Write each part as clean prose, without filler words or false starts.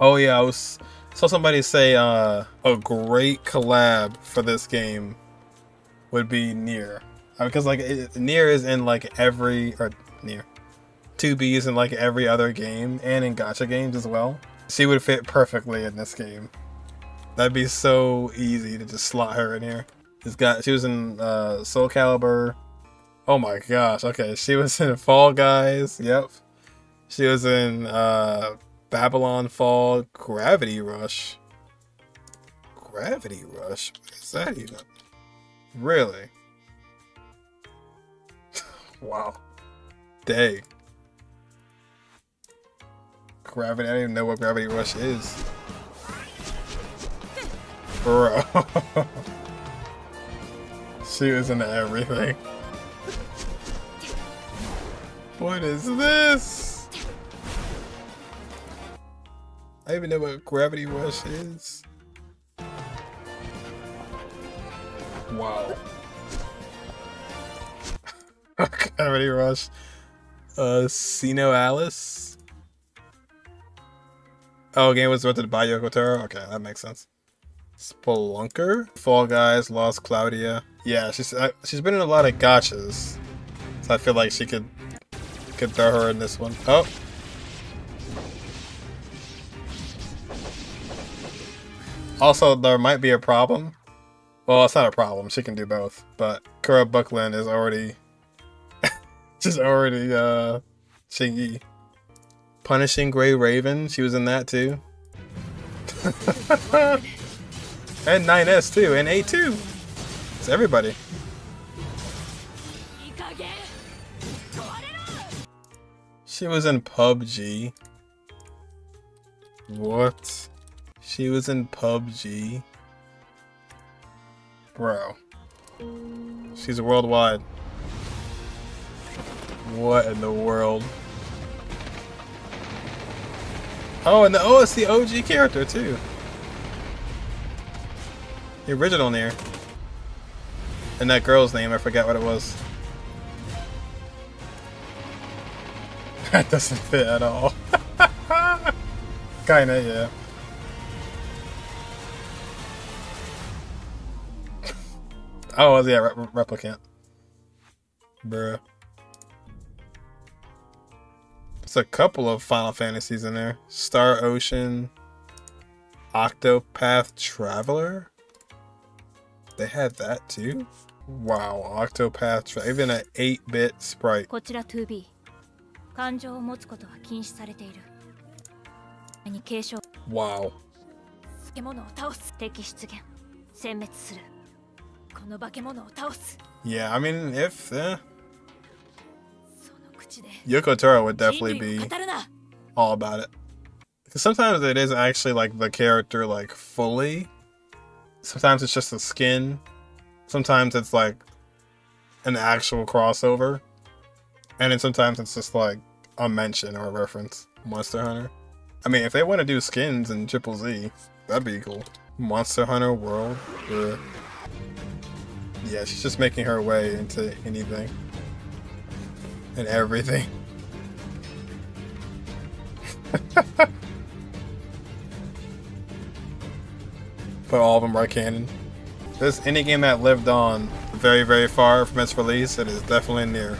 Oh yeah, I was saw somebody say a great collab for this game would be Nier, because like Nier is in like every, or Nier 2B is in like every other game and in gacha games as well. She would fit perfectly in this game. That'd be so easy to just slot her in here. She was in Soul Calibur. Oh my gosh, okay. She was in Fall Guys, yep. She was in Babylon's Fall, Gravity Rush. Gravity Rush? What is that even? Really? Wow. Dang. Gravity, I don't even know what Gravity Rush is. Bro. She was into everything. What is this? I don't even know what Gravity Rush is. Wow. Gravity Rush. SINoALICE. Oh, game was directed by Yoko Taro? Okay, that makes sense. Spelunker? Fall Guys, Last Cloudia. Yeah, she's been in a lot of gachas. So I feel like she could throw her in this one. Oh! Also, there might be a problem. Well, it's not a problem. She can do both. But Kira Buckland is already... she's already, Shingy. Punishing Grey Raven. She was in that, too. And 9S, too. And A2. It's everybody. She was in PUBG. What? She was in PUBG. Bro. She's worldwide. What in the world? Oh, and it's the OG character too. The original Nier. And that girl's name, I forgot what it was. That doesn't fit at all. Kinda, yeah. Oh, yeah, Re-replicant. Bruh. There's a couple of Final Fantasies in there. Star Ocean. Octopath Traveler. They had that too? Wow, Octopath Traveler. Even an 8-bit sprite. 2B. Wow. Yeah, I mean, if... Yoko Taro would definitely be all about it. Because sometimes it isn't actually, like, the character, like, fully. Sometimes it's just the skin. Sometimes it's, like, an actual crossover. And then sometimes it's just, like, a mention or a reference. Monster Hunter. I mean, if they want to do skins in Triple Z, that'd be cool. Monster Hunter World. Yeah, she's just making her way into anything and everything. But all of them are canon. If there's any game that lived on very, very far from its release, it is definitely Nier.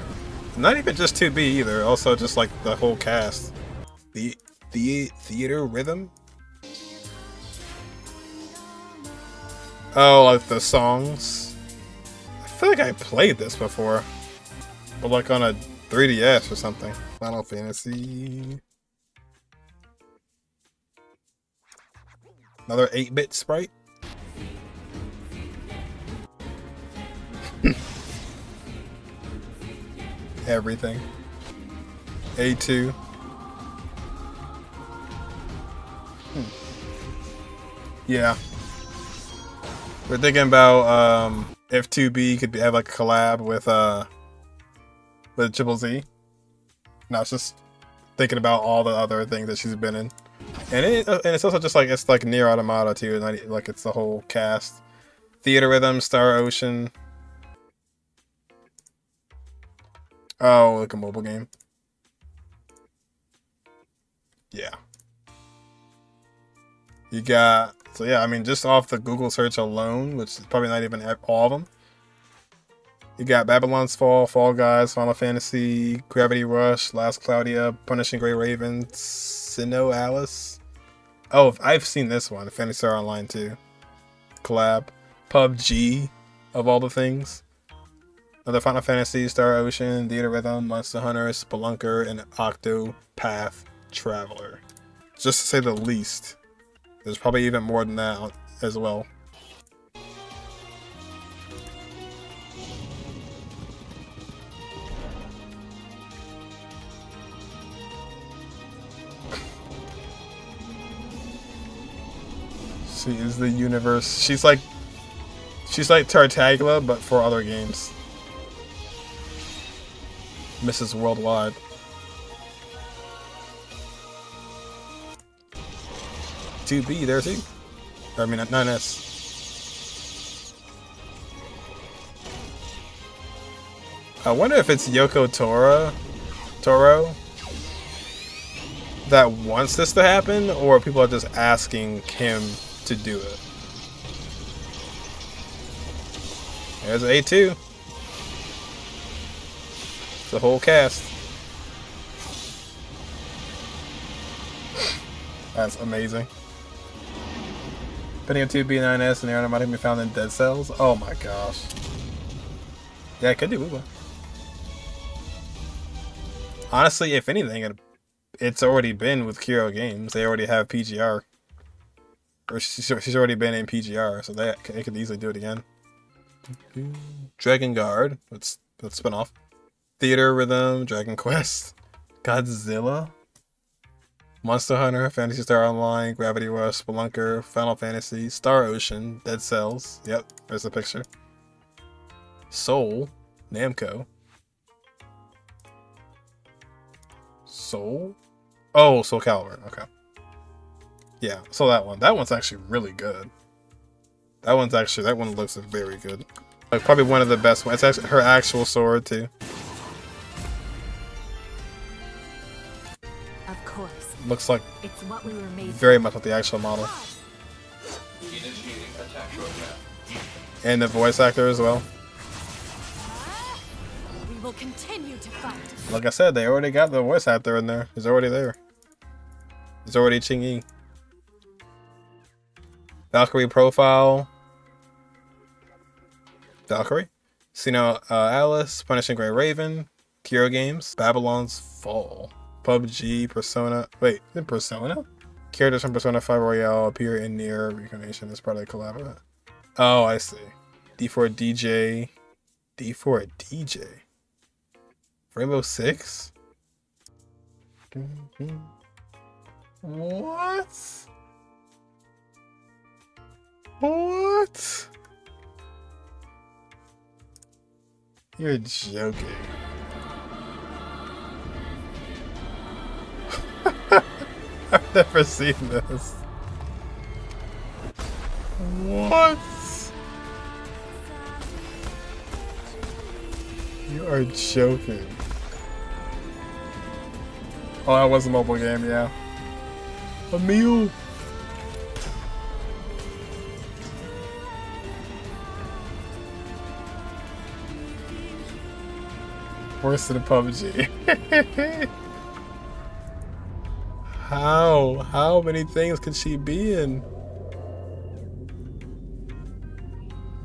Not even just 2B either, also just like the whole cast. The Theatrhythm? Oh, like the songs? I feel like I played this before, but like on a 3DS or something. Final Fantasy. Another 8-bit sprite? Everything. A2. Yeah. We're thinking about, if 2B could have like a collab with Triple Z. And I was just thinking about all the other things that she's been in, and it's also just like it's like Nier Automata too, and like it's the whole cast. Theatrhythm, Star Ocean. Oh, like a mobile game. Yeah. You got, so yeah, I mean, just off the Google search alone, which is probably not even all of them. You got Babylon's Fall, Fall Guys, Final Fantasy, Gravity Rush, Last Cloudia, Punishing Grey Raven, SINoALICE. Oh, I've seen this one, Phantasy Star Online 2. Collab. PUBG, of all the things. Another Final Fantasy, Star Ocean, Theatrhythm, Monster Hunter, Spelunker, and Octopath Traveler. Just to say the least. There's probably even more than that as well. She is the universe. She's like Tartaglia, but for other games. Mrs. Worldwide. To be there too. I mean, 9S. I wonder if it's Yoko Taro that wants this to happen, or people are just asking him to do it. There's A2. The whole cast. That's amazing. Depending on 2B, 9S, and Nier Automata can be found in Dead Cells. Oh my gosh. Yeah, it could do Uber. Honestly, if anything, it's already been with Kuro Games. They already have PGR. Or she's already been in PGR, so they could easily do it again. Dragon Guard. Let's spin off. Theatrhythm, Dragon Quest, Godzilla, Monster Hunter, Phantasy Star Online, Gravity Rush, Spelunker, Final Fantasy, Star Ocean, Dead Cells, yep, there's the picture. Soul, Namco. Soul? Oh, Soul Calibur, okay. Yeah, so that one. That one's actually really good. That one looks very good. Like, probably one of the best ones. It's actually her actual sword, too. Looks like it's what we were made very much like the actual model. And the voice actor as well. We will continue to fight. Like I said, they already got the voice actor in there. He's already there. It's already Ching-Yi. Valkyrie Profile. Valkyrie. SINoALICE, Punishing Grey Raven, Kiro Games, Babylon's Fall. PUBG, Persona, wait, is it Persona? Characters from Persona 5 Royale appear in Nier Reincarnation as part of the collab. Oh, I see. D4DJ. D4DJ. Rainbow Six? What? What? You're joking. I've never seen this. What? You are joking. Oh, that was a mobile game, yeah. A meal. Worse than a PUBG. How many things could she be in?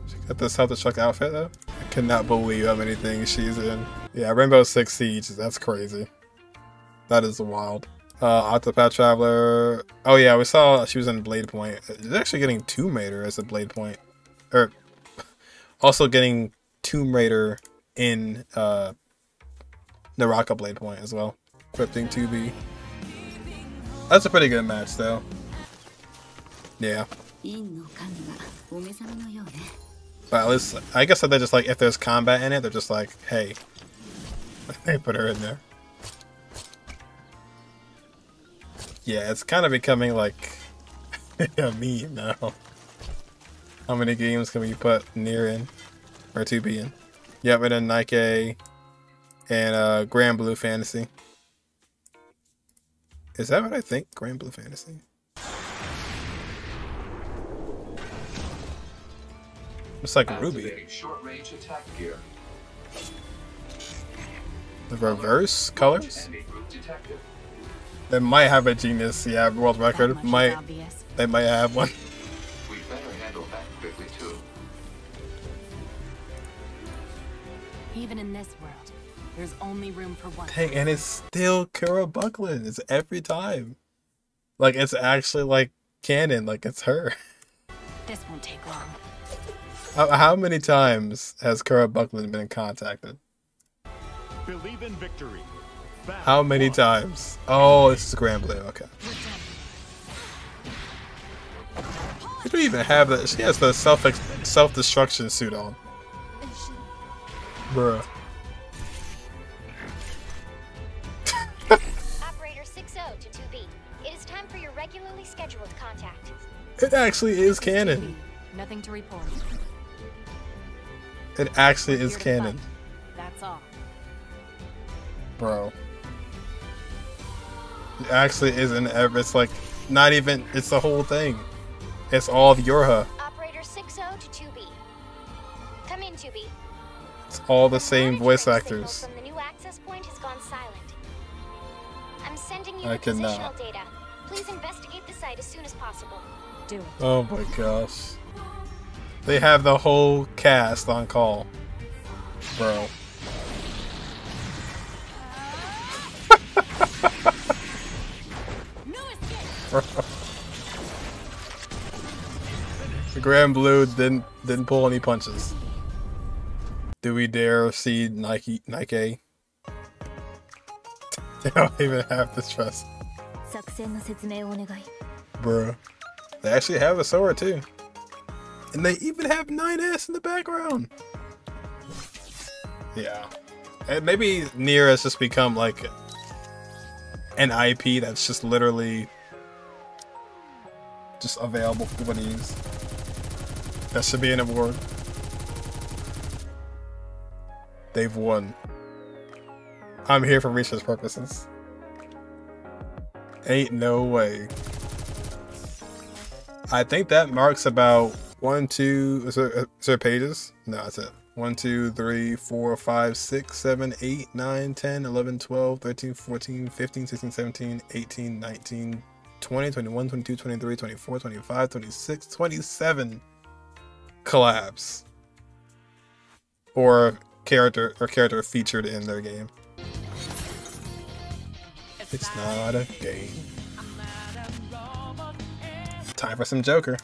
She got this South Truck outfit though. I cannot believe how many things she's in. Yeah, Rainbow Six Siege, that's crazy. That is wild. Octopath Traveler. Oh yeah, we saw she was in Bladepoint. She's actually getting Tomb Raider as a Bladepoint. Or also getting Tomb Raider in Naraka Bladepoint as well. Equipping 2B. That's a pretty good match, though. Yeah. But at least, I guess that they're just like, if there's combat in it, they're just like, hey. They put her in there. Yeah, it's kind of becoming like a meme now. How many games can we put Nier in? Or 2B in? Yep, and then NIKKE and Granblue Fantasy. Is that what I think? Granblue Fantasy. Looks like a ruby. Short-range attack gear. The reverse colors? They might have a genius, yeah, world record. Might. They might have one. We better handle that quickly too. Even in this world, there's only room for one. Dang, and it's still Kira Buckland. It's every time. Like, it's actually like canon, like it's her. This won't take long. How many times has Kira Buckland been contacted? Believe in victory. How many times? Oh, this is Granblue, okay. You don't even have that. She has the self-destruction suit on. Bruh. Operator 60 to 2B. It is time for your regularly scheduled contact. It actually is canon. Nothing to report. It actually is canon. That's all. Bro. It actually isn't ever. It's like not even. It's the whole thing. It's all of Yorha. Operator 60 to 2B. Come in, 2B. It's all the same voice actors. From the new access point has gone silent. I'm sending you the positional data. Please investigate the site as soon as possible. Do it. Oh my gosh. They have the whole cast on call. Bro. Bro. Granblue didn't pull any punches. Do we dare see NIKKE? They don't even have to trust. Bruh. They actually have a Sora too. And they even have 9S in the background. Yeah. And maybe Nier has just become like an IP that's just literally just available for what it is. That should be an award. They've won. I'm here for research purposes. Ain't no way. I think that marks about 1, 2. Is there pages? No, that's it. 1, 2, 3, 4, 5, 6, 7, 8, 9, 10, 11, 12, 13, 14, 15, 16, 17, 18, 19, 20, 21, 22, 23, 24, 25, 26, 27 collabs. Or character featured in their game. It's not a game. Time for some Joker.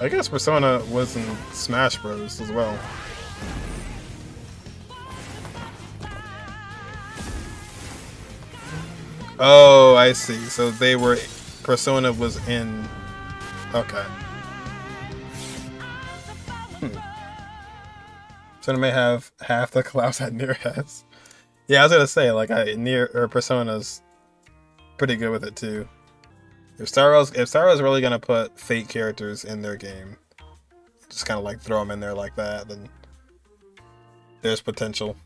I guess Persona was in Smash Bros. As well. Oh, I see. So they were... Persona was in... Okay. Persona may have half the collapse that Nier has. Yeah, I was gonna say, like, Persona's pretty good with it too. If Star Ocean's really gonna put fake characters in their game, just kind of like throw them in there like that, then there's potential.